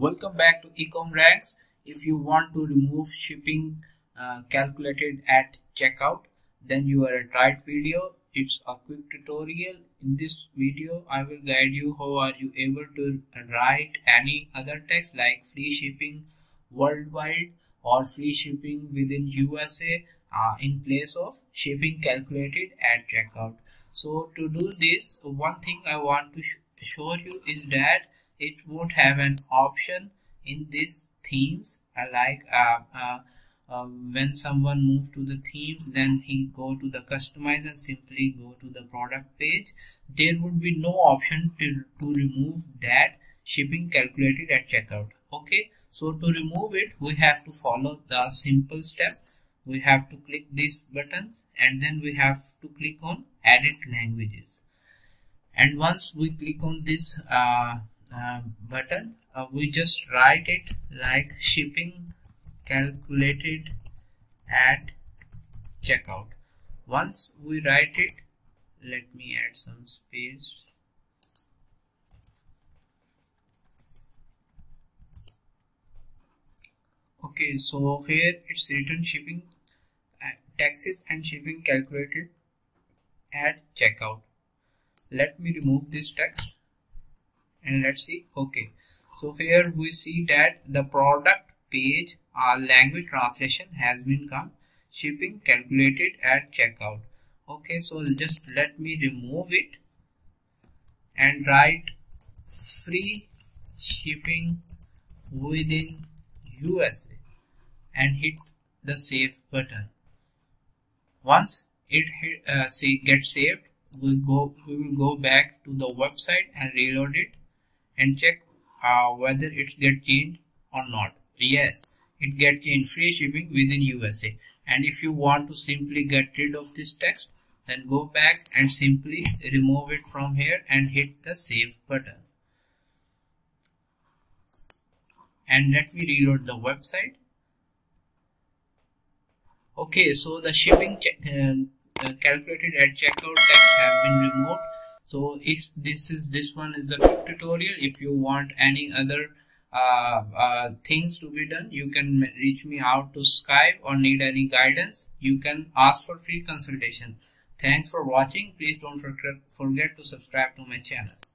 Welcome back to Ecom Ranks. If you want to remove shipping calculated at checkout, then you are at right video. It's a quick tutorial. In this video, I will guide you how are you able to write any other text like free shipping worldwide or free shipping within USA in place of shipping calculated at checkout. So to do this, one thing I want to show you is that it won't have an option in this themes like when someone moves to the themes, then he go to the customize and simply go to the product page. There would be no option to remove that shipping calculated at checkout. Okay, so to remove it, we have to follow the simple step. We have to click these buttons and then we have to click on edit languages. And once we click on this button, we just write it like shipping calculated at checkout. Once we write it, let me add some space. Okay, so here it's written shipping taxes and shipping calculated at checkout. Let me remove this text and let's see. Okay, so here we see that the product page, our language translation has been come shipping calculated at checkout. Okay, so just let me remove it and write free shipping within USA and hit the save button. Once it gets saved, we will go back to the website and reload it and check whether it get changed or not. Yes, it get changed, free shipping within USA. And if you want to simply get rid of this text, then go back and simply remove it from here and hit the save button. And let me reload the website. Okay, so the shipping calculated at checkout text have been removed. So this one is the quick tutorial. If you want any other things to be done, you can reach me out to Skype or need any guidance. You can ask for free consultation. Thanks for watching. Please don't forget to subscribe to my channel.